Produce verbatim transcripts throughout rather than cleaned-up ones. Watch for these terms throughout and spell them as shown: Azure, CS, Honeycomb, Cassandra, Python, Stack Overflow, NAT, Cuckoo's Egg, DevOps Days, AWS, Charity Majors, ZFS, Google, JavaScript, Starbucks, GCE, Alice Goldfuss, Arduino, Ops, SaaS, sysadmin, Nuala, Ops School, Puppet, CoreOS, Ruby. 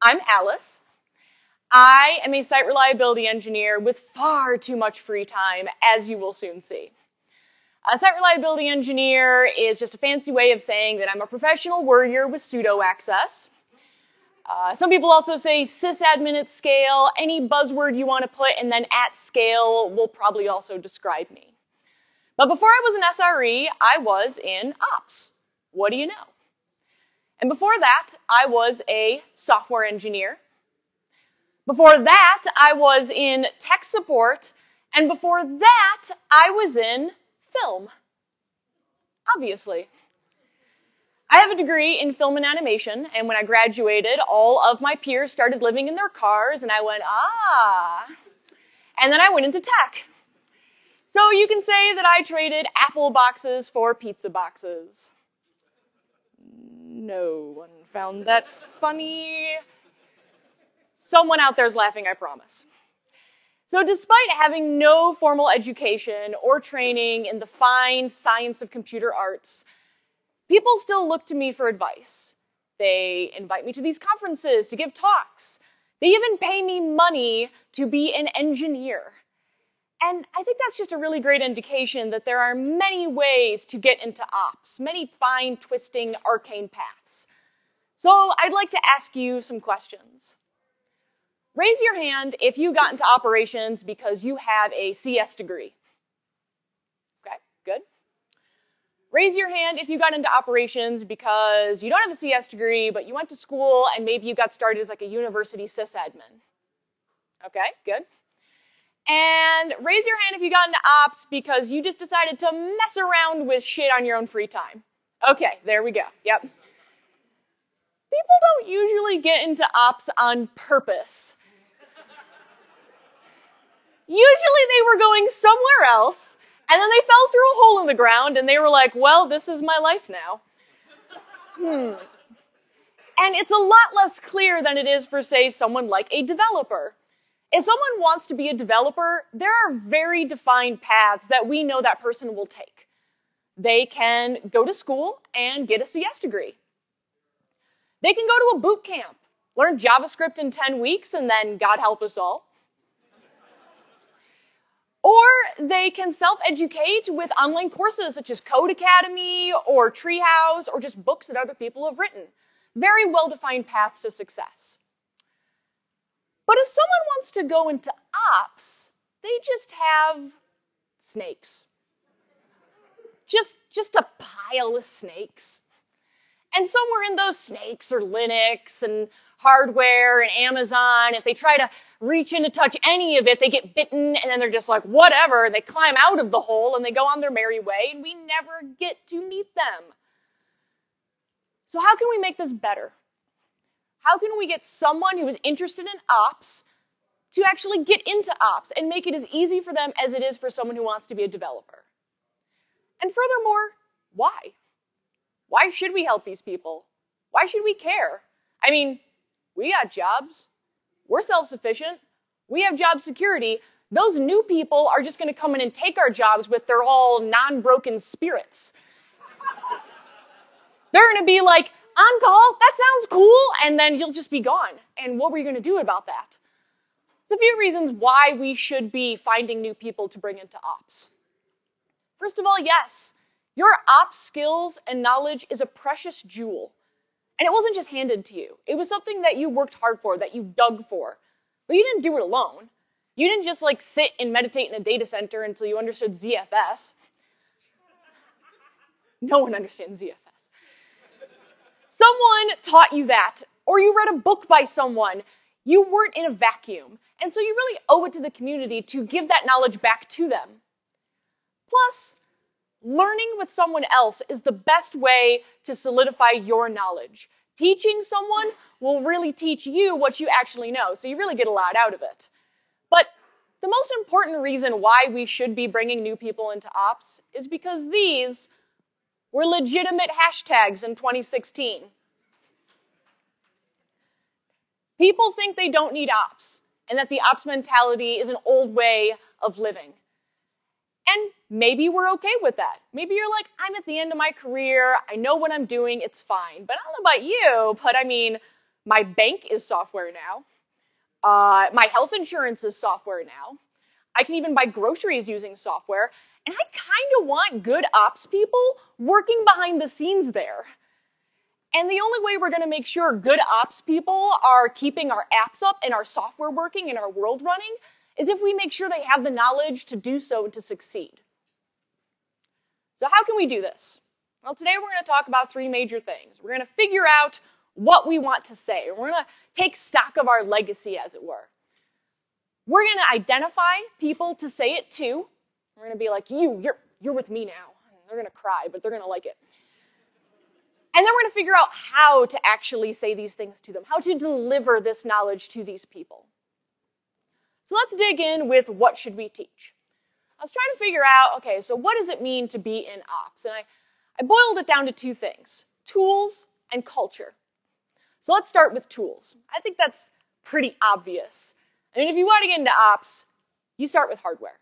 I'm Alice. I am a site reliability engineer with far too much free time, as you will soon see. A site reliability engineer is just a fancy way of saying that I'm a professional worrier with pseudo access. Uh, some people also say sysadmin at scale. Any buzzword you want to put and then at scale will probably also describe me. But before I was an S R E, I was in ops. What do you know? And before that, I was a software engineer. Before that, I was in tech support. And before that, I was in film. Obviously. I have a degree in film and animation, and when I graduated, all of my peers started living in their cars, and I went, ah. And then I went into tech. So you can say that I traded apple boxes for pizza boxes. No one found that funny. Someone out there's laughing, I promise. So despite having no formal education or training in the fine science of computer arts, people still look to me for advice. They invite me to these conferences to give talks. They even pay me money to be an engineer. And I think that's just a really great indication that there are many ways to get into ops, many fine, twisting, arcane paths. So I'd like to ask you some questions. Raise your hand if you got into operations because you have a C S degree. Okay, good. Raise your hand if you got into operations because you don't have a C S degree, but you went to school and maybe you got started as like a university sysadmin. Okay, good. And raise your hand if you got into ops because you just decided to mess around with shit on your own free time. Okay, there we go. Yep. People don't usually get into ops on purpose. Usually they were going somewhere else, and then they fell through a hole in the ground, and they were like, well, this is my life now. Hmm. And it's a lot less clear than it is for, say, someone like a developer. If someone wants to be a developer, there are very defined paths that we know that person will take. They can go to school and get a C S degree. They can go to a boot camp, learn JavaScript in ten weeks, and then God help us all. Or they can self-educate with online courses such as Code Academy or Treehouse or just books that other people have written. Very well-defined paths to success. But if someone wants to go into ops, they just have snakes. Just, just a pile of snakes. And somewhere in those snakes are Linux and hardware and Amazon. If they try to reach in to touch any of it, they get bitten, and then they're just like, whatever. And they climb out of the hole, and they go on their merry way, and we never get to meet them. So how can we make this better? How can we get someone who is interested in ops to actually get into ops and make it as easy for them as it is for someone who wants to be a developer? And furthermore, why? Why should we help these people? Why should we care? I mean, we got jobs. We're self-sufficient. We have job security. Those new people are just going to come in and take our jobs with their all non-broken spirits. They're going to be like, on call, that sounds cool, and then you'll just be gone. And what were you going to do about that? There's a few reasons why we should be finding new people to bring into ops. First of all, yes, your ops skills and knowledge is a precious jewel. And it wasn't just handed to you. It was something that you worked hard for, that you dug for. But you didn't do it alone. You didn't just like sit and meditate in a data center until you understood Z F S. No one understands Z F S. Someone taught you that, or you read a book by someone. You weren't in a vacuum, and so you really owe it to the community to give that knowledge back to them. Plus, learning with someone else is the best way to solidify your knowledge. Teaching someone will really teach you what you actually know, so you really get a lot out of it. But the most important reason why we should be bringing new people into ops is because these were legitimate hashtags in twenty sixteen. People think they don't need ops, and that the ops mentality is an old way of living. And maybe we're okay with that. Maybe you're like, I'm at the end of my career, I know what I'm doing, it's fine. But I don't know about you, but I mean, My bank is software now. Uh, my health insurance is software now. I can even buy groceries using software. And I kind of want good ops people working behind the scenes there. And the only way we're going to make sure good ops people are keeping our apps up and our software working and our world running is if we make sure they have the knowledge to do so and to succeed. So how can we do this? Well, today we're going to talk about three major things. We're going to figure out what we want to say. We're going to take stock of our legacy, as it were. We're going to identify people to say it to. We're going to be like, you, you're, you're with me now. They're going to cry, but they're going to like it. And then we're going to figure out how to actually say these things to them, how to deliver this knowledge to these people. So let's dig in with what should we teach. I was trying to figure out, okay, so what does it mean to be in ops? And I, I boiled it down to two things, tools and culture. So let's start with tools. I think that's pretty obvious. I mean, if you want to get into ops, you start with hardware.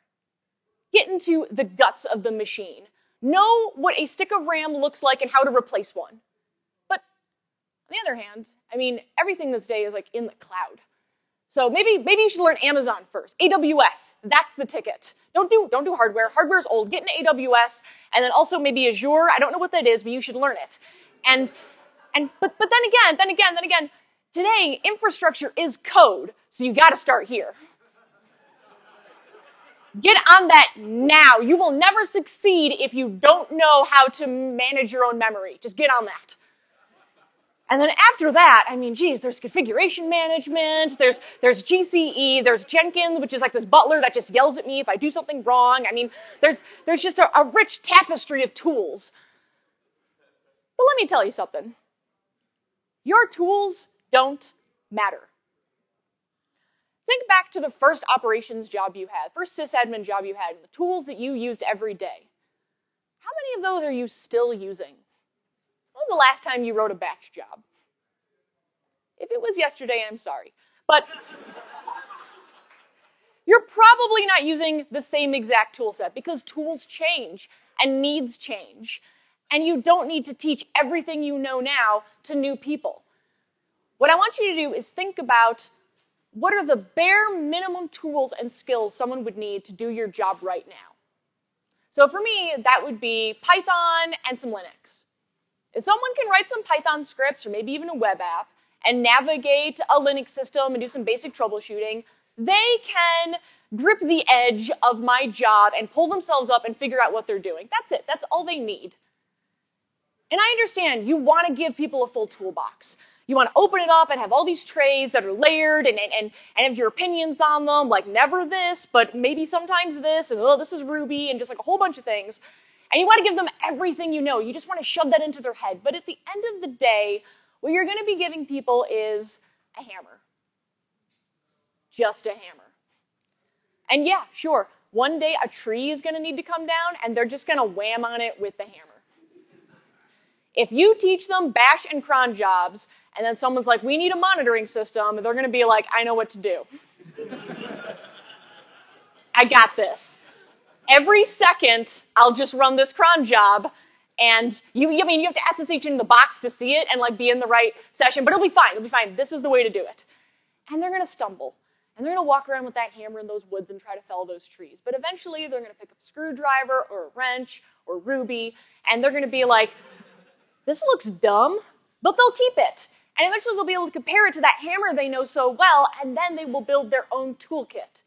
Get into the guts of the machine. Know what a stick of RAM looks like and how to replace one. But on the other hand, I mean, everything this day is like in the cloud. So maybe, maybe you should learn Amazon first. A W S, that's the ticket. Don't do, don't do hardware. Hardware's old. Get into A W S, and then also maybe Azure. I don't know what that is, but you should learn it. And, and but, but then again, then again, then again, today, infrastructure is code, so you got to start here. Get on that now. You will never succeed if you don't know how to manage your own memory. Just get on that. And then after that, I mean, geez, there's configuration management, there's, there's G C E, there's Jenkins, which is like this butler that just yells at me if I do something wrong. I mean, there's, there's just a, a rich tapestry of tools. But let me tell you something. Your tools don't matter. Think back to the first operations job you had, first sysadmin job you had, and the tools that you used every day. How many of those are you still using? When was the last time you wrote a batch job? If it was yesterday, I'm sorry. But you're probably not using the same exact tool set because tools change and needs change. And you don't need to teach everything you know now to new people. What I want you to do is think about what are the bare minimum tools and skills someone would need to do your job right now? So for me, that would be Python and some Linux. If someone can write some Python scripts or maybe even a web app and navigate a Linux system and do some basic troubleshooting, they can grip the edge of my job and pull themselves up and figure out what they're doing. That's it. That's all they need. And I understand you want to give people a full toolbox. You want to open it up and have all these trays that are layered and, and, and, and have your opinions on them, like never this, but maybe sometimes this, and oh, this is Ruby, and just like a whole bunch of things. And you want to give them everything you know. You just want to shove that into their head. But at the end of the day, what you're going to be giving people is a hammer. Just a hammer. And yeah, sure, one day a tree is going to need to come down, and they're just going to wham on it with the hammer. If you teach them bash and cron jobs, and then someone's like, we need a monitoring system, and they're going to be like, I know what to do. I got this. Every second, I'll just run this cron job, and you, I mean, you have to S S H in the box to see it and like be in the right session, but it'll be fine. It'll be fine. This is the way to do it. And they're going to stumble, and they're going to walk around with that hammer in those woods and try to fell those trees. But eventually, they're going to pick up a screwdriver or a wrench or Ruby, and they're going to be like, this looks dumb, but they'll keep it. And eventually they'll be able to compare it to that hammer they know so well, and then they will build their own toolkit.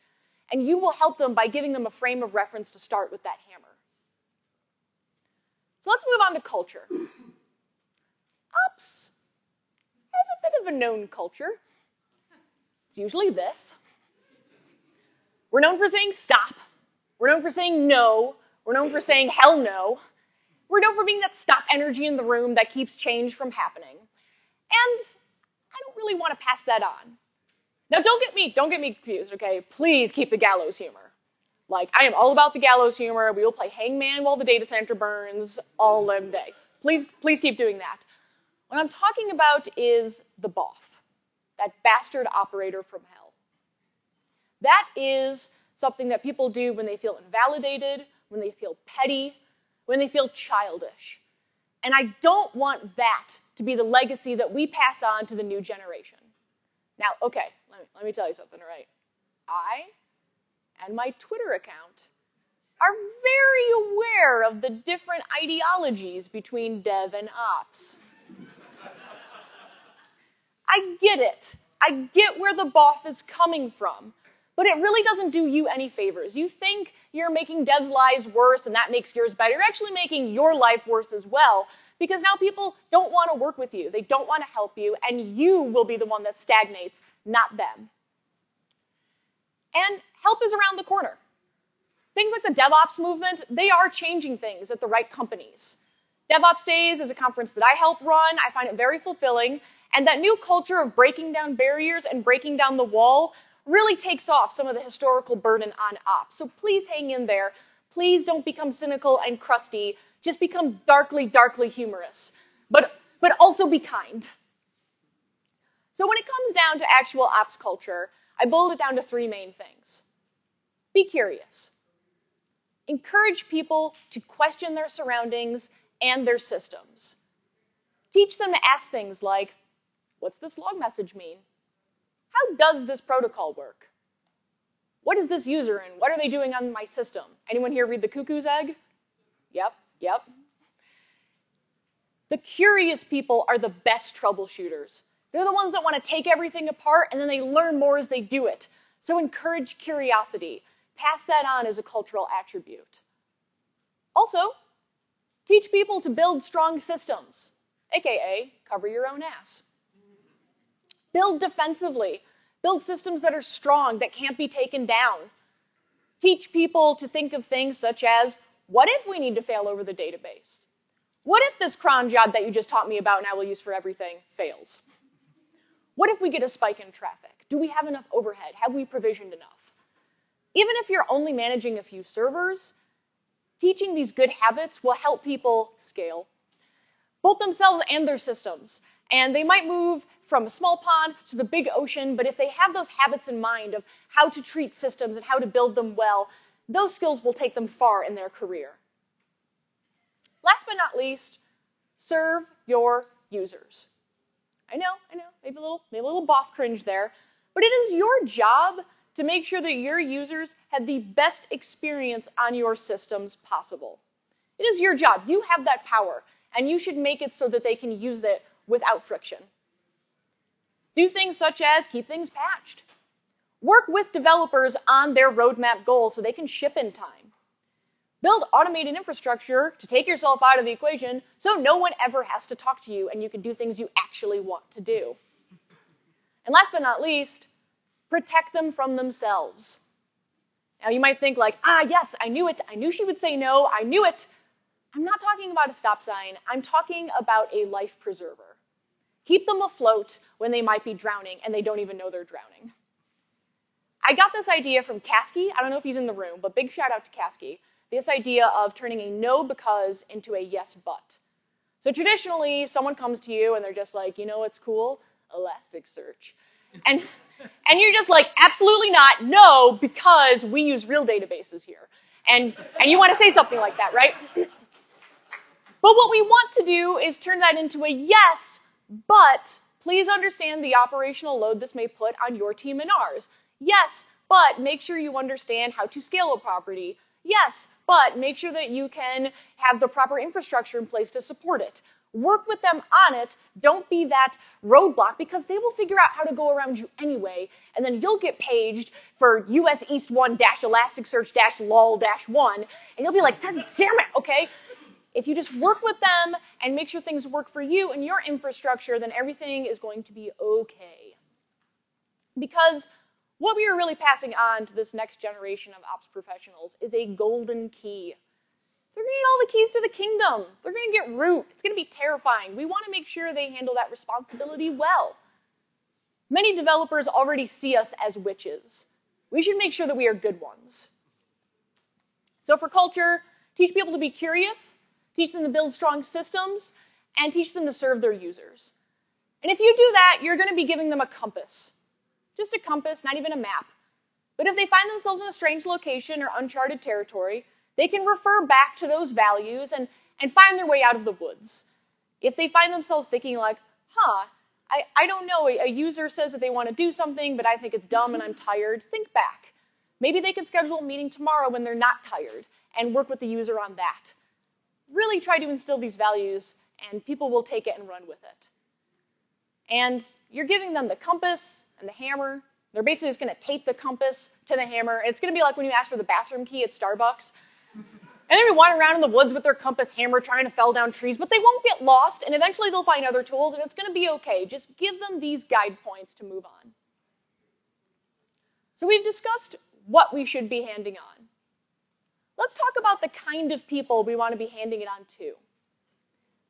And you will help them by giving them a frame of reference to start with that hammer. So let's move on to culture. Ops has a bit of a known culture. It's usually this. We're known for saying stop. We're known for saying no. We're known for saying hell no. We're known for being that stop energy in the room that keeps change from happening. And I don't really want to pass that on. Now, don't get me, don't get me confused, okay? Please keep the gallows humor. Like, I am all about the gallows humor. We will play hangman while the data center burns all day. Please, please keep doing that. What I'm talking about is the B O F, that bastard operator from hell. That is something that people do when they feel invalidated, when they feel petty, when they feel childish. And I don't want that to be the legacy that we pass on to the new generation. Now, okay, let me, let me tell you something, right? I and my Twitter account are very aware of the different ideologies between dev and ops. I get it. I get where the boff is coming from, but it really doesn't do you any favors. You think you're making devs' lives worse and that makes yours better. You're actually making your life worse as well, because now people don't want to work with you. They don't want to help you, and you will be the one that stagnates, not them. And help is around the corner. Things like the DevOps movement, they are changing things at the right companies. DevOps Days is a conference that I help run. I find it very fulfilling. And that new culture of breaking down barriers and breaking down the wall really takes off some of the historical burden on ops. So please hang in there. Please don't become cynical and crusty. Just become darkly, darkly humorous. But, but also be kind. So when it comes down to actual ops culture, I boiled it down to three main things. Be curious. Encourage people to question their surroundings and their systems. Teach them to ask things like, what's this log message mean? How does this protocol work? What is this user in? What are they doing on my system? Anyone here read the Cuckoo's Egg? Yep, yep. The curious people are the best troubleshooters. They're the ones that want to take everything apart, and then they learn more as they do it. So encourage curiosity. Pass that on as a cultural attribute. Also, teach people to build strong systems, A K A cover your own ass. Build defensively. Build systems that are strong, that can't be taken down. Teach people to think of things such as, what if we need to fail over the database? What if this cron job that you just taught me about and I will use for everything fails? What if we get a spike in traffic? Do we have enough overhead? Have we provisioned enough? Even if you're only managing a few servers, teaching these good habits will help people scale, both themselves and their systems. And they might move from a small pond to the big ocean, but if they have those habits in mind of how to treat systems and how to build them well, those skills will take them far in their career. Last but not least, serve your users. I know, I know, maybe a little, maybe a little boff cringe there, but it is your job to make sure that your users have the best experience on your systems possible. It is your job. You have that power, and you should make it so that they can use it without friction. Do things such as keep things patched. Work with developers on their roadmap goals so they can ship in time. Build automated infrastructure to take yourself out of the equation so no one ever has to talk to you and you can do things you actually want to do. And last but not least, protect them from themselves. Now you might think like, ah, yes, I knew it. I knew she would say no. I knew it. I'm not talking about a stop sign. I'm talking about a life preserver. Keep them afloat when they might be drowning and they don't even know they're drowning. I got this idea from Kasky. I don't know if he's in the room, but big shout out to Kasky. This idea of turning a no because into a yes but. So traditionally, someone comes to you and they're just like, you know what's cool? Elasticsearch. And, and you're just like, absolutely not, no, because we use real databases here. And, and you want to say something like that, right? But what we want to do is turn that into a yes, but please understand the operational load this may put on your team and ours. Yes, but make sure you understand how to scale a property. Yes, but make sure that you can have the proper infrastructure in place to support it. Work with them on it. Don't be that roadblock, because they will figure out how to go around you anyway, and then you'll get paged for U S East one dash Elasticsearch dash L O L dash one, and you'll be like, God damn it, okay? If you just work with them and make sure things work for you and your infrastructure, then everything is going to be okay. Because what we are really passing on to this next generation of ops professionals is a golden key. They're going to need all the keys to the kingdom. They're going to get root. It's going to be terrifying. We want to make sure they handle that responsibility well. Many developers already see us as witches. We should make sure that we are good ones. So for culture, teach people to be curious, teach them to build strong systems, and teach them to serve their users. And if you do that, you're going to be giving them a compass. Just a compass, not even a map. But if they find themselves in a strange location or uncharted territory, they can refer back to those values and, and find their way out of the woods. if they find themselves thinking like, huh, I, I don't know, a, a user says that they want to do something, but I think it's dumb and I'm tired, think back. Maybe they could schedule a meeting tomorrow when they're not tired and work with the user on that. Really try to instill these values, and people will take it and run with it. And you're giving them the compass and the hammer. They're basically just going to tape the compass to the hammer. It's going to be like when you ask for the bathroom key at Starbucks. And they're going to wander around in the woods with their compass hammer trying to fell down trees, but they won't get lost, and eventually they'll find other tools, and it's going to be okay. Just give them these guide points to move on. So we've discussed what we should be handing on. Let's talk about the kind of people we want to be handing it on to.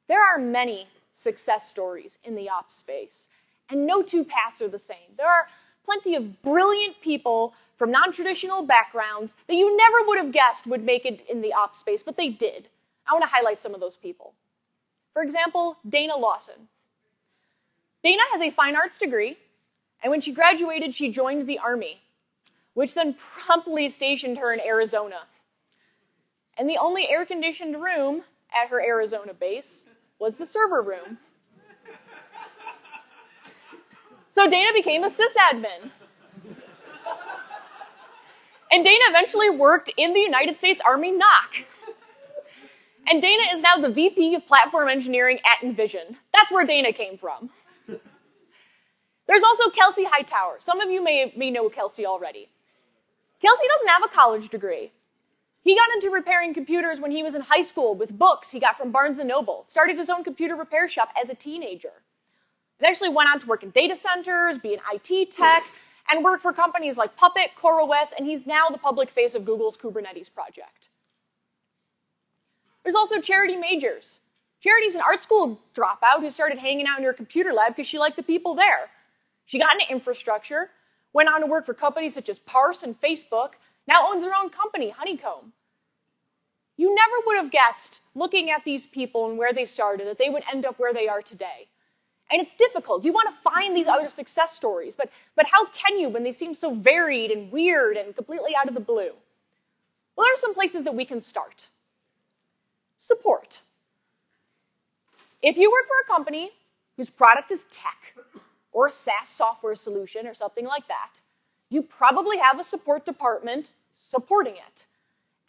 There are many success stories in the ops space, and no two paths are the same. There are plenty of brilliant people from non-traditional backgrounds that you never would have guessed would make it in the ops space, but they did. I want to highlight some of those people. For example, Dana Lawson. Dana has a fine arts degree, and when she graduated, she joined the Army, which then promptly stationed her in Arizona. And the only air-conditioned room at her Arizona base was the server room. So Dana became a sysadmin. And Dana eventually worked in the United States Army N O C. And Dana is now the V P of Platform Engineering at Envision. That's where Dana came from. There's also Kelsey Hightower. Some of you may, may know Kelsey already. Kelsey doesn't have a college degree. He got into repairing computers when he was in high school with books he got from Barnes and Noble, started his own computer repair shop as a teenager. Eventually went on to work in data centers, be an I T tech, and work for companies like Puppet, CoreOS, and he's now the public face of Google's Kubernetes project. There's also Charity Majors. Charity's an art school dropout who started hanging out in her computer lab because she liked the people there. She got into infrastructure, went on to work for companies such as Parse and Facebook, now owns her own company, Honeycomb. You never would have guessed, looking at these people and where they started, that they would end up where they are today. And it's difficult. You want to find these other success stories, but, but how can you when they seem so varied and weird and completely out of the blue? Well, there are some places that we can start. Support. If you work for a company whose product is tech, or a SaaS software solution, or something like that, you probably have a support department supporting it.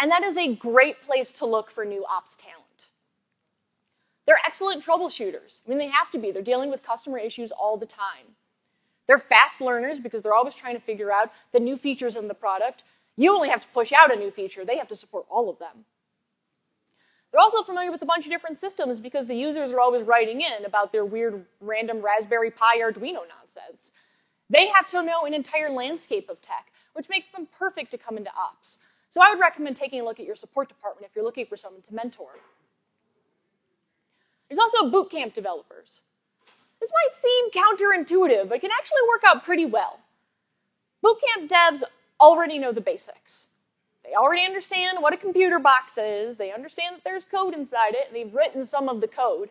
And that is a great place to look for new ops talent. They're excellent troubleshooters. I mean, they have to be. They're dealing with customer issues all the time. They're fast learners because they're always trying to figure out the new features in the product. You only have to push out a new feature. They have to support all of them. They're also familiar with a bunch of different systems because the users are always writing in about their weird, random Raspberry Pi Arduino nonsense. They have to know an entire landscape of tech, which makes them perfect to come into ops. So I would recommend taking a look at your support department if you're looking for someone to mentor. There's also bootcamp developers. This might seem counterintuitive, but it can actually work out pretty well. Bootcamp devs already know the basics. They already understand what a computer box is, they understand that there's code inside it, and they've written some of the code.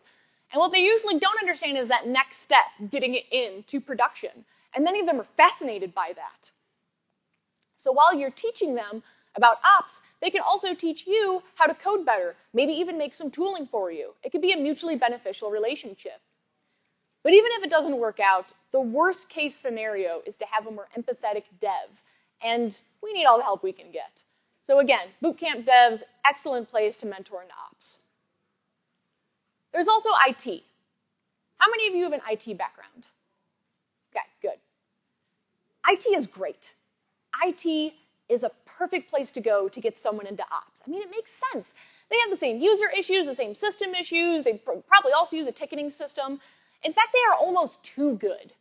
And what they usually don't understand is that next step, getting it into production. And many of them are fascinated by that. So while you're teaching them about ops, they can also teach you how to code better, maybe even make some tooling for you. It could be a mutually beneficial relationship. But even if it doesn't work out, the worst case scenario is to have a more empathetic dev, and we need all the help we can get. So again, bootcamp devs, excellent place to mentor in ops. There's also I T. How many of you have an I T background? Okay, good. I T is great. I T is a perfect place to go to get someone into ops. I mean, it makes sense. They have the same user issues, the same system issues. They pr- probably also use a ticketing system. In fact, they are almost too good.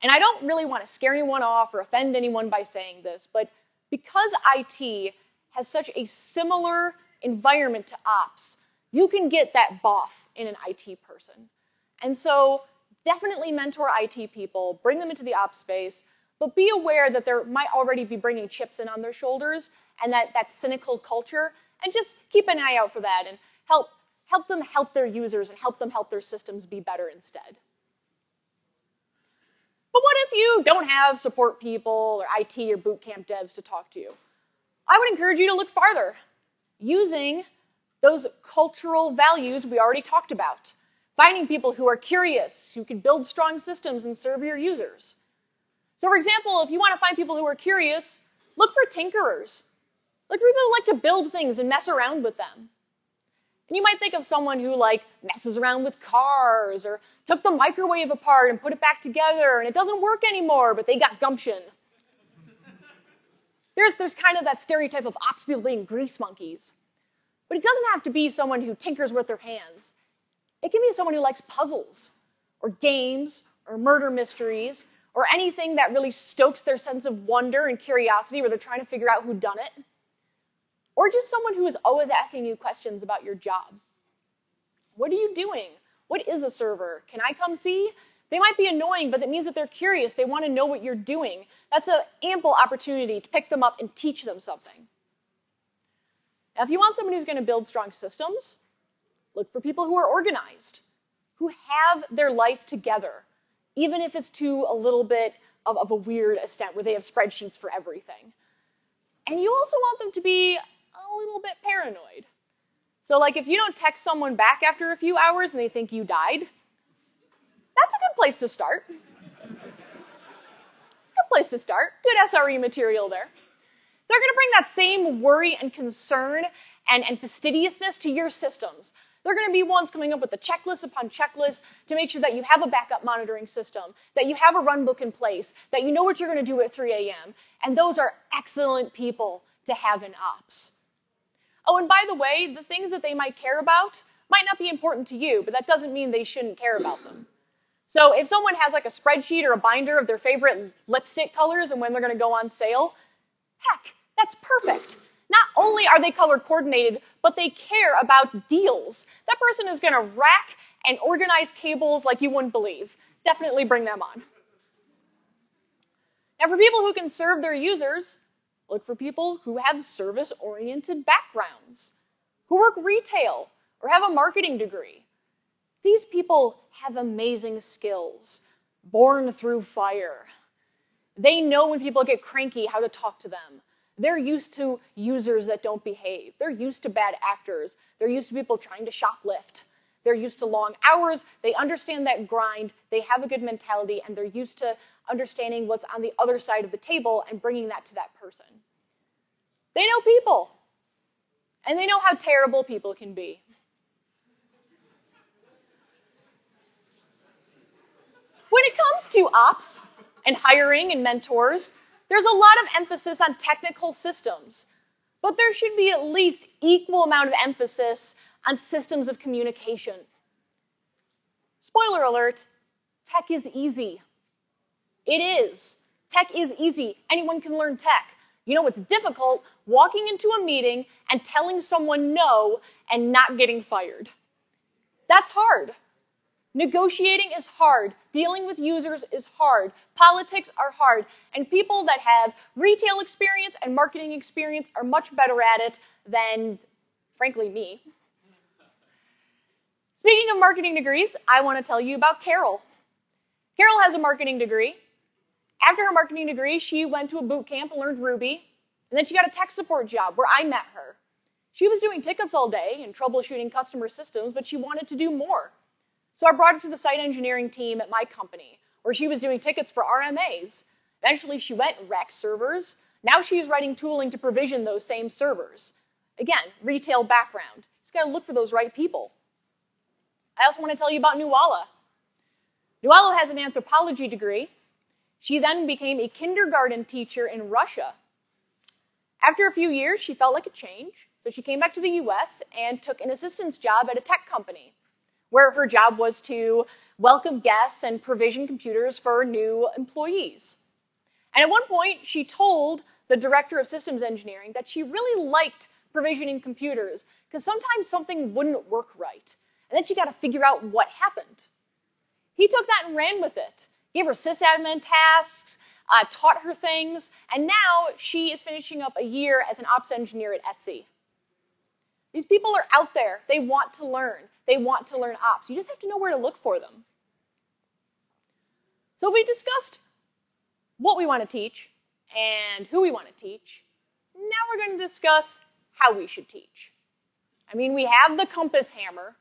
And I don't really want to scare anyone off or offend anyone by saying this, but because I T has such a similar environment to ops, you can get that boff in an I T person. And so definitely mentor I T people, bring them into the ops space, but be aware that there might already be bringing chips in on their shoulders and that, that cynical culture, and just keep an eye out for that and help, help them help their users and help them help their systems be better instead. But what if you don't have support people or I T or bootcamp devs to talk to you? I would encourage you to look farther using those cultural values we already talked about. finding people who are curious, who can build strong systems and serve your users. So for example, if you want to find people who are curious, look for tinkerers. Look for people who like to build things and mess around with them. And you might think of someone who like messes around with cars or took the microwave apart and put it back together and it doesn't work anymore, but they got gumption. There's, there's kind of that stereotype of ops people being grease monkeys. But it doesn't have to be someone who tinkers with their hands. It can be someone who likes puzzles or games or murder mysteries or anything that really stokes their sense of wonder and curiosity where they're trying to figure out who done it. Or just someone who is always asking you questions about your job. What are you doing? What is a server? Can I come see? They might be annoying, but that means that they're curious. They want to know what you're doing. That's an ample opportunity to pick them up and teach them something. Now, if you want somebody who's going to build strong systems, look for people who are organized, who have their life together, even if it's to a little bit of, of a weird extent where they have spreadsheets for everything. And you also want them to be a little bit paranoid. So like if you don't text someone back after a few hours and they think you died, that's a good place to start. It's a good place to start. Good S R E material there. They're going to bring that same worry and concern and, and fastidiousness to your systems. They're going to be ones coming up with the checklist upon checklist to make sure that you have a backup monitoring system, that you have a runbook in place, that you know what you're going to do at three A M And those are excellent people to have in ops. Oh, and by the way, the things that they might care about might not be important to you, but that doesn't mean they shouldn't care about them. So if someone has like a spreadsheet or a binder of their favorite lipstick colors and when they're going to go on sale, heck, that's perfect. Not only are they color coordinated, but they care about deals. That person is going to rack and organize cables like you wouldn't believe. Definitely bring them on. Now, for people who can serve their users, look for people who have service-oriented backgrounds, who work retail or have a marketing degree. These people have amazing skills, born through fire. They know when people get cranky how to talk to them. They're used to users that don't behave. They're used to bad actors. They're used to people trying to shoplift. They're used to long hours. They understand that grind. They have a good mentality, and they're used to understanding what's on the other side of the table and bringing that to that person. They know people, and they know how terrible people can be. When it comes to ops and hiring and mentors, there's a lot of emphasis on technical systems, but there should be at least equal amount of emphasis on systems of communication. Spoiler alert, tech is easy. It is. Tech is easy. Anyone can learn tech. You know what's difficult? Walking into a meeting and telling someone no and not getting fired. That's hard. Negotiating is hard, dealing with users is hard, politics are hard, and people that have retail experience and marketing experience are much better at it than, frankly, me. Speaking of marketing degrees, I want to tell you about Carol. Carol has a marketing degree. After her marketing degree, she went to a boot camp and learned Ruby, and then she got a tech support job where I met her. She was doing tickets all day and troubleshooting customer systems, but she wanted to do more. So I brought her to the site engineering team at my company, where she was doing tickets for R M As. Eventually, she went and racked servers. Now she's writing tooling to provision those same servers. Again, retail background. Just got to look for those right people. I also want to tell you about Nuala. Nuala has an anthropology degree. She then became a kindergarten teacher in Russia. After a few years, she felt like a change, so she came back to the U S and took an assistant's job at a tech company, where her job was to welcome guests and provision computers for new employees. And at one point, she told the director of systems engineering that she really liked provisioning computers because sometimes something wouldn't work right. And then she got to figure out what happened. He took that and ran with it, gave her sysadmin tasks, uh, taught her things, and now she is finishing up a year as an ops engineer at Etsy. These people are out there. They want to learn. They want to learn ops. You just have to know where to look for them. So we discussed what we want to teach and who we want to teach. Now we're going to discuss how we should teach. I mean, we have the compass hammer.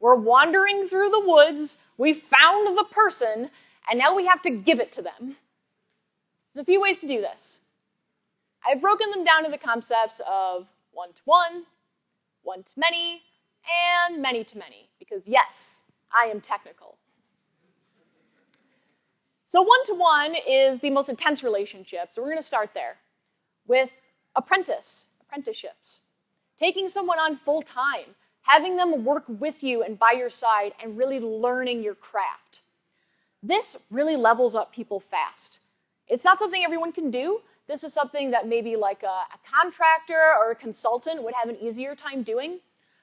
We're wandering through the woods, we found the person, and now we have to give it to them. There's a few ways to do this. I've broken them down to the concepts of one-to-one, one-to-many, and many-to-many, because yes, I am technical. So one-to-one is the most intense relationship, so we're going to start there with apprentice, apprenticeships. Taking someone on full-time, having them work with you and by your side and really learning your craft. This really levels up people fast. It's not something everyone can do. This is something that maybe like a, a contractor or a consultant would have an easier time doing,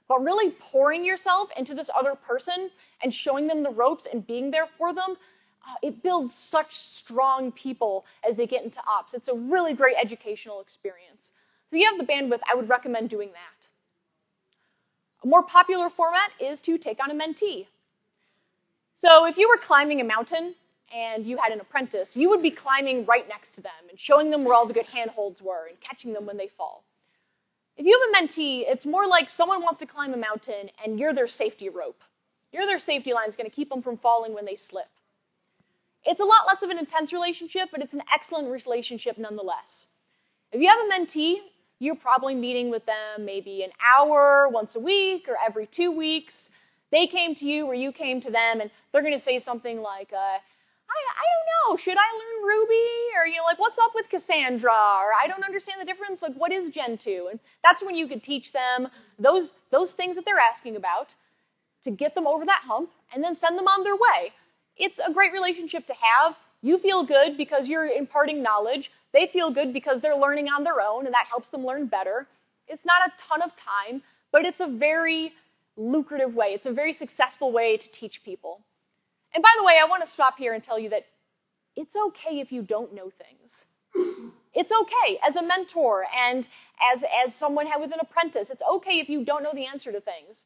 but really pouring yourself into this other person and showing them the ropes and being there for them, uh, it builds such strong people as they get into ops. It's a really great educational experience. So you have the bandwidth, I would recommend doing that. A more popular format is to take on a mentee. So if you were climbing a mountain and you had an apprentice, you would be climbing right next to them and showing them where all the good handholds were and catching them when they fall. If you have a mentee, it's more like someone wants to climb a mountain and you're their safety rope. You're their safety line is going to keep them from falling when they slip. It's a lot less of an intense relationship, but it's an excellent relationship nonetheless. If you have a mentee, you're probably meeting with them maybe an hour once a week or every two weeks. They came to you or you came to them, and they're going to say something like, uh, I, I don't know, should I learn Ruby? Or, you know, like, what's up with Cassandra? Or I don't understand the difference, like, what is Gen two? And that's when you could teach them those, those things that they're asking about to get them over that hump and then send them on their way. It's a great relationship to have. You feel good because you're imparting knowledge. They feel good because they're learning on their own, and that helps them learn better. It's not a ton of time, but it's a very lucrative way. It's a very successful way to teach people. And by the way, I want to stop here and tell you that it's okay if you don't know things. It's okay as a mentor and as, as someone with an apprentice. It's okay if you don't know the answer to things.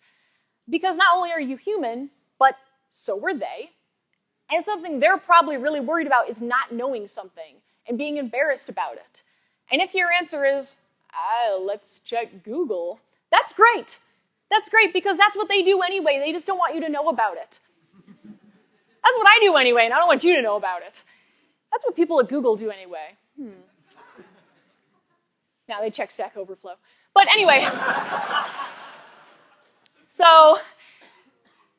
Because not only are you human, but so were they. And something they're probably really worried about is not knowing something and being embarrassed about it. And if your answer is, ah, let's check Google, that's great. That's great because that's what they do anyway. They just don't want you to know about it. That's what I do anyway, and I don't want you to know about it. That's what people at Google do anyway. Hmm. Now they check Stack Overflow. But anyway, so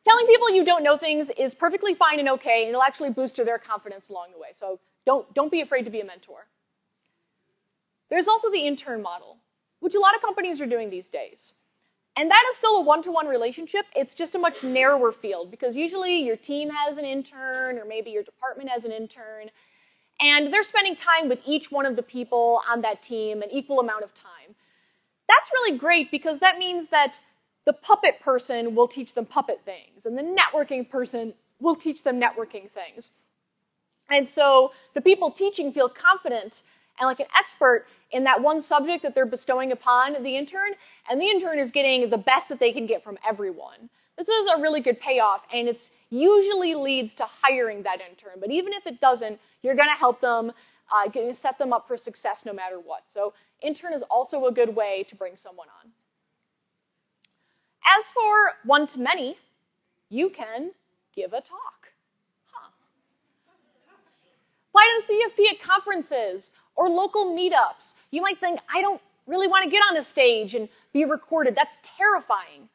telling people you don't know things is perfectly fine and okay, and it'll actually boost their confidence along the way. So don't, don't be afraid to be a mentor. There's also the intern model, which a lot of companies are doing these days. And that is still a one-to-one relationship. It's just a much narrower field, because usually your team has an intern, or maybe your department has an intern, and they're spending time with each one of the people on that team an equal amount of time. That's really great, because that means that the Puppet person will teach them Puppet things, and the networking person will teach them networking things. And so the people teaching feel confident and like an expert in that one subject that they're bestowing upon the intern, and the intern is getting the best that they can get from everyone. This is a really good payoff, and it's usually leads to hiring that intern, but even if it doesn't, you're going to help them, uh, get, set them up for success no matter what. So intern is also a good way to bring someone on. As for one-to-many, you can give a talk. Huh. Apply to the C F P at conferences or local meetups. You might think, I don't really want to get on a stage and be recorded. That's terrifying.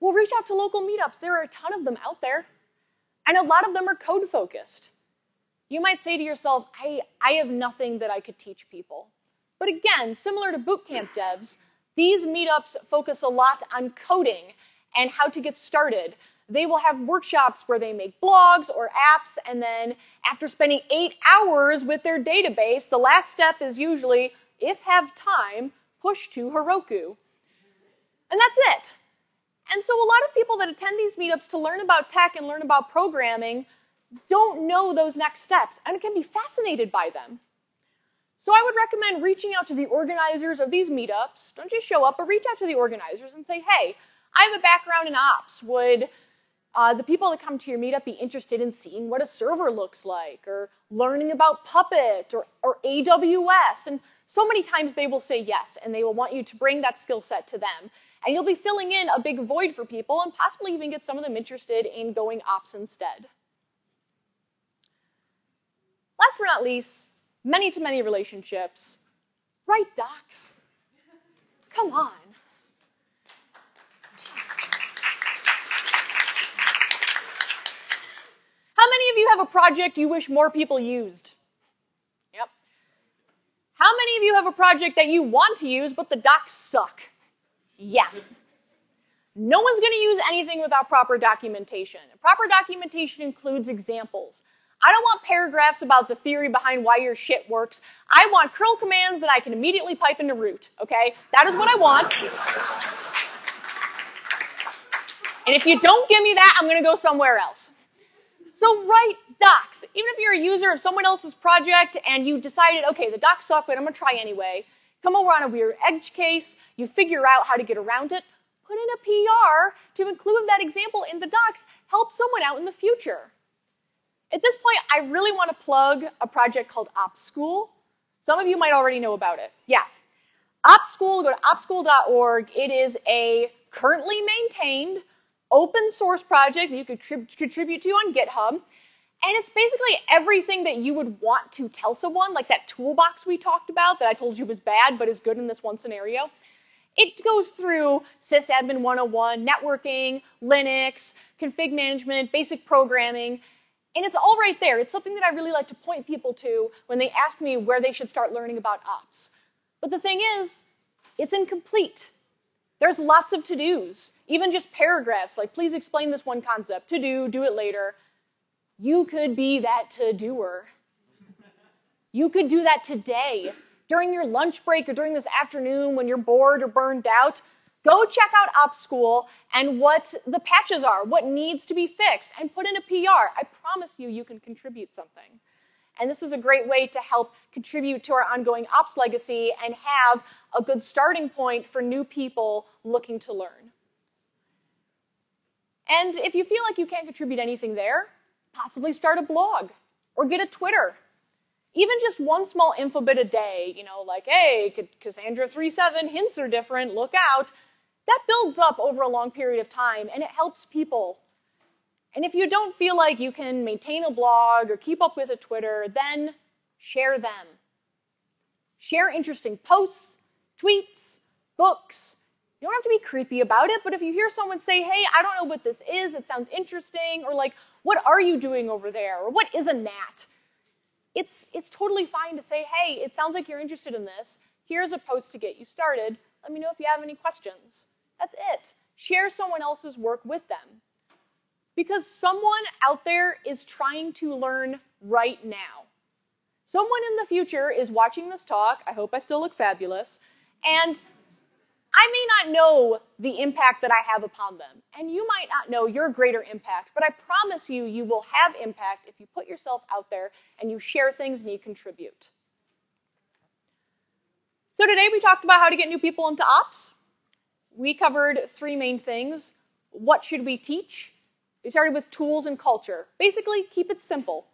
Well, reach out to local meetups. There are a ton of them out there, and a lot of them are code-focused. You might say to yourself, I, I have nothing that I could teach people. But again, similar to bootcamp devs, these meetups focus a lot on coding and how to get started. They will have workshops where they make blogs or apps, and then after spending eight hours with their database, the last step is usually, if have time, push to Heroku. And that's it. And so a lot of people that attend these meetups to learn about tech and learn about programming don't know those next steps, and can be fascinated by them. So I would recommend reaching out to the organizers of these meetups. Don't just show up, but reach out to the organizers and say, hey, I have a background in ops. Would uh, the people that come to your meetup be interested in seeing what a server looks like, or learning about Puppet, or, or A W S? And so many times they will say yes, and they will want you to bring that skill set to them. And you'll be filling in a big void for people and possibly even get some of them interested in going ops instead. Last but not least, many-to-many relationships. Write docs. Come on. How many of you have a project you wish more people used? Yep. How many of you have a project that you want to use, but the docs suck? Yeah. No one's going to use anything without proper documentation. Proper documentation includes examples. I don't want paragraphs about the theory behind why your shit works. I want curl commands that I can immediately pipe into root, okay? That is what I want. And if you don't give me that, I'm going to go somewhere else. So write docs. Even if you're a user of someone else's project and you decided, okay, the docs suck, but I'm going to try anyway, come over on a weird edge case, you figure out how to get around it, put in a P R to include that example in the docs, help someone out in the future. At this point, I really want to plug a project called Ops School. Some of you might already know about it. Yeah. Ops School, go to ops school dot org. It is a currently maintained open source project that you could contribute to on GitHub. And it's basically everything that you would want to tell someone, like that toolbox we talked about that I told you was bad but is good in this one scenario. It goes through sysadmin one oh one, networking, Linux, config management, basic programming, and it's all right there. It's something that I really like to point people to when they ask me where they should start learning about ops. But the thing is, it's incomplete. There's lots of to-dos, even just paragraphs, like please explain this one concept, to-do, do it later. You could be that to-doer. You could do that today, during your lunch break or during this afternoon when you're bored or burned out. Go check out Ops School and what the patches are, what needs to be fixed, and put in a P R. I promise you, you can contribute something. And this is a great way to help contribute to our ongoing ops legacy and have a good starting point for new people looking to learn. And if you feel like you can't contribute anything there, possibly start a blog or get a Twitter. Even just one small infobit a day, you know, like, hey, Cassandra three seven, hints are different, look out. That builds up over a long period of time, and it helps people. And if you don't feel like you can maintain a blog or keep up with a Twitter, then share them. Share interesting posts, tweets, books. You don't have to be creepy about it, but if you hear someone say, hey, I don't know what this is, it sounds interesting, or like, what are you doing over there, or what is a N A T? It's, it's totally fine to say, hey, it sounds like you're interested in this. Here's a post to get you started. Let me know if you have any questions. That's it. Share someone else's work with them. Because someone out there is trying to learn right now. Someone in the future is watching this talk. I hope I still look fabulous. And I may not know the impact that I have upon them. And you might not know your greater impact, but I promise you, you will have impact if you put yourself out there and you share things and you contribute. So today we talked about how to get new people into ops. We covered three main things. What should we teach? We started with tools and culture. Basically, keep it simple.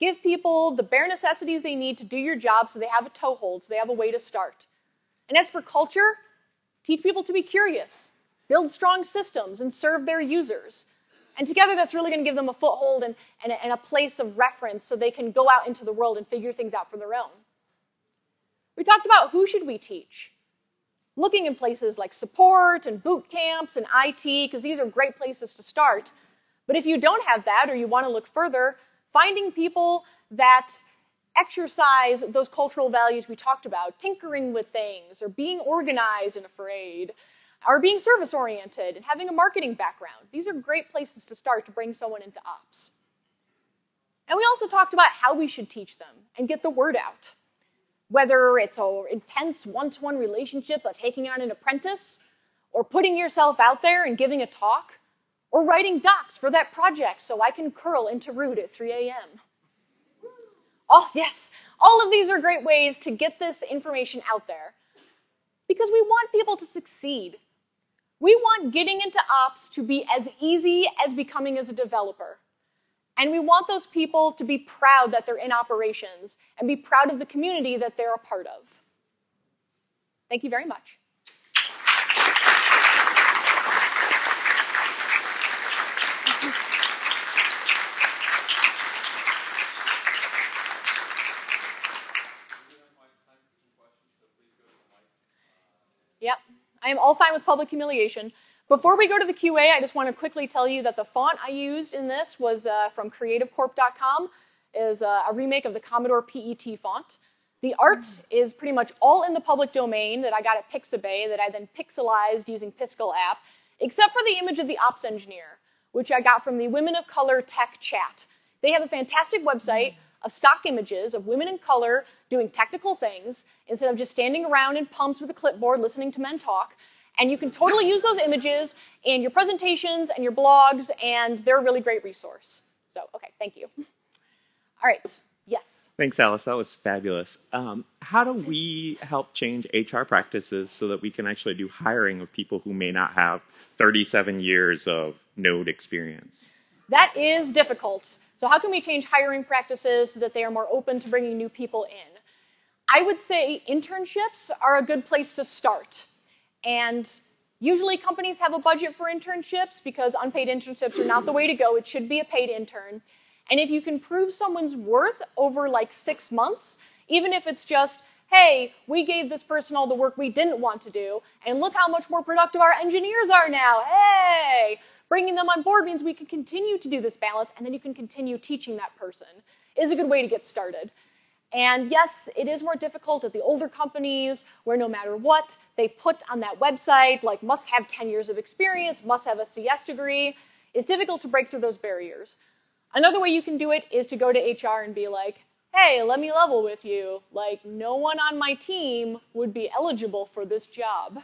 Give people the bare necessities they need to do your job so they have a toehold, so they have a way to start. And as for culture, teach people to be curious, build strong systems, and serve their users. And together, that's really going to give them a foothold and, and, a, and a place of reference so they can go out into the world and figure things out for their own. We talked about who should we teach. Looking in places like support and boot camps and I T, because these are great places to start. But if you don't have that or you want to look further, finding people that exercise those cultural values we talked about, tinkering with things, or being organized and afraid, or being service-oriented and having a marketing background. These are great places to start to bring someone into ops. And we also talked about how we should teach them and get the word out. Whether it's an intense one-to-one relationship of taking on an apprentice, or putting yourself out there and giving a talk, or writing docs for that project so I can curl into root at three A M Oh, yes, all of these are great ways to get this information out there because we want people to succeed. We want getting into ops to be as easy as becoming as a developer. And we want those people to be proud that they're in operations and be proud of the community that they're a part of. Thank you very much. I'm all fine with public humiliation. Before we go to the Q A, I just want to quickly tell you that the font I used in this was uh, from creative corp dot com, is uh, a remake of the Commodore P E T font. The art is pretty much all in the public domain that I got at Pixabay that I then pixelized using Piscal app, except for the image of the ops engineer, which I got from the Women of Color Tech Chat. They have a fantastic website of stock images of women in color doing technical things instead of just standing around in pumps with a clipboard listening to men talk. And you can totally use those images in your presentations and your blogs, and they're a really great resource. So, okay, thank you. All right, yes. Thanks, Alice. That was fabulous. Um, how do we help change H R practices so that we can actually do hiring of people who may not have thirty-seven years of Node experience? That is difficult. So how can we change hiring practices so that they are more open to bringing new people in? I would say internships are a good place to start. And usually companies have a budget for internships because unpaid internships are not the way to go. It should be a paid intern. And if you can prove someone's worth over like six months, even if it's just, hey, we gave this person all the work we didn't want to do, and look how much more productive our engineers are now, hey! Bringing them on board means we can continue to do this balance, and then you can continue teaching that person, is a good way to get started. And yes, it is more difficult at the older companies where no matter what, they put on that website, like must have ten years of experience, must have a C S degree. It's difficult to break through those barriers. Another way you can do it is to go to H R and be like, hey, let me level with you. Like, no one on my team would be eligible for this job.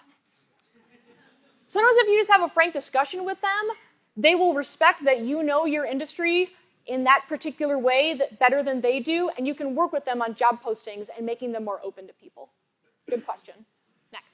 Sometimes if you just have a frank discussion with them, they will respect that you know your industry in that particular way that better than they do, and you can work with them on job postings and making them more open to people. Good question. Next.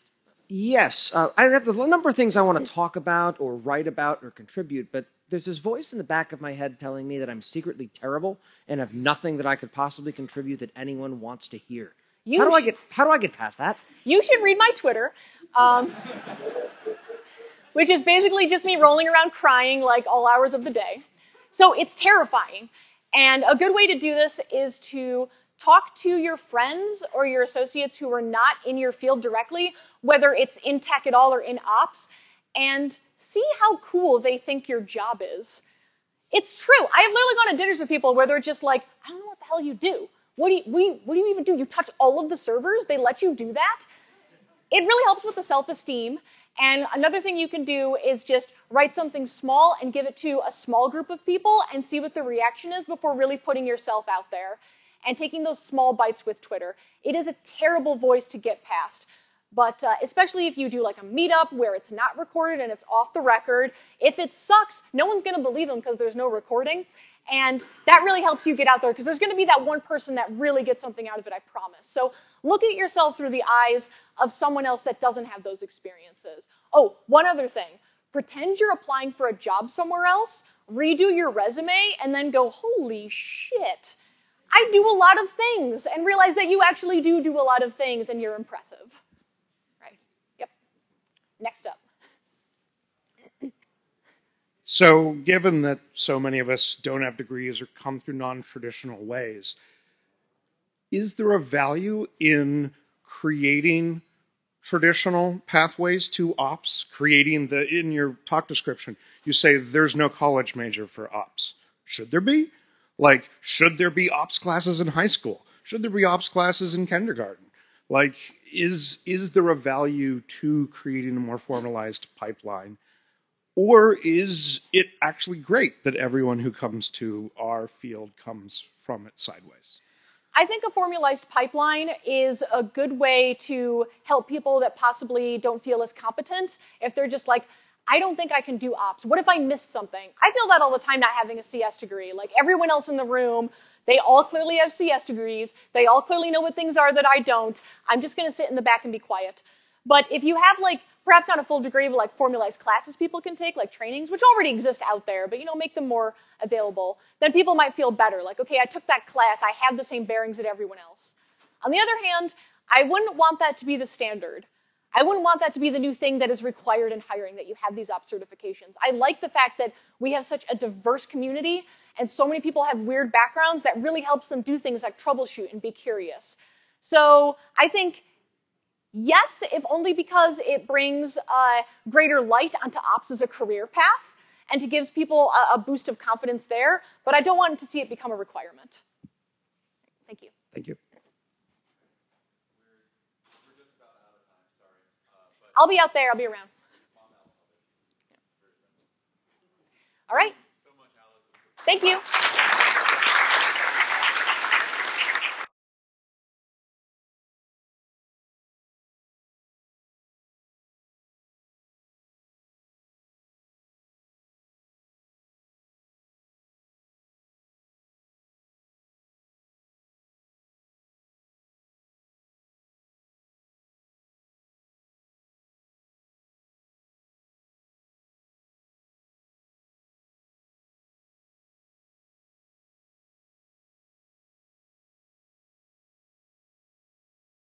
Yes, uh, I have a number of things I want to talk about or write about or contribute, but there's this voice in the back of my head telling me that I'm secretly terrible and have nothing that I could possibly contribute that anyone wants to hear. You how do I get how do I get past that? You should read my Twitter. Um, which is basically just me rolling around crying like all hours of the day. So it's terrifying. And a good way to do this is to talk to your friends or your associates who are not in your field directly, whether it's in tech at all or in ops, and see how cool they think your job is. It's true. I have literally gone to dinners with people where they're just like, I don't know what the hell you do. What do you, what do you, what do you even do? You touch all of the servers? They let you do that? It really helps with the self-esteem. And another thing you can do is just write something small and give it to a small group of people and see what the reaction is before really putting yourself out there and taking those small bites with Twitter. It is a terrible voice to get past, but uh, especially if you do like a meetup where it's not recorded and it's off the record. If it sucks, no one's going to believe them because there's no recording, and that really helps you get out there because there's going to be that one person that really gets something out of it, I promise. So look at yourself through the eyes of someone else that doesn't have those experiences. Oh, one other thing. Pretend you're applying for a job somewhere else, redo your resume, and then go, holy shit, I do a lot of things, and realize that you actually do do a lot of things, and you're impressive. Right. Yep. Next up. So given that so many of us don't have degrees or come through non-traditional ways, is there a value in creating traditional pathways to ops? Creating the, in your talk description, you say there's no college major for ops. Should there be? Like, should there be ops classes in high school? Should there be ops classes in kindergarten? Like, is, is there a value to creating a more formalized pipeline? Or is it actually great that everyone who comes to our field comes from it sideways? I think a formalized pipeline is a good way to help people that possibly don't feel as competent. If they're just like, I don't think I can do ops. What if I missed something? I feel that all the time not having a C S degree. Like everyone else in the room, they all clearly have C S degrees. They all clearly know what things are that I don't. I'm just going to sit in the back and be quiet. But if you have like, perhaps not a full degree, but like formalized classes people can take, like trainings, which already exist out there, but you know, make them more available, then people might feel better. Like, okay, I took that class, I have the same bearings that everyone else. On the other hand, I wouldn't want that to be the standard. I wouldn't want that to be the new thing that is required in hiring, that you have these ops certifications. I like the fact that we have such a diverse community and so many people have weird backgrounds that really helps them do things like troubleshoot and be curious. So I think Yes, if only because it brings uh, greater light onto Ops as a career path and it gives people a, a boost of confidence there, but I don't want to see it become a requirement. Thank you. Thank you. We're, we're just about out of time, sorry. Uh, but I'll be out there, I'll be around. All right. Thank you.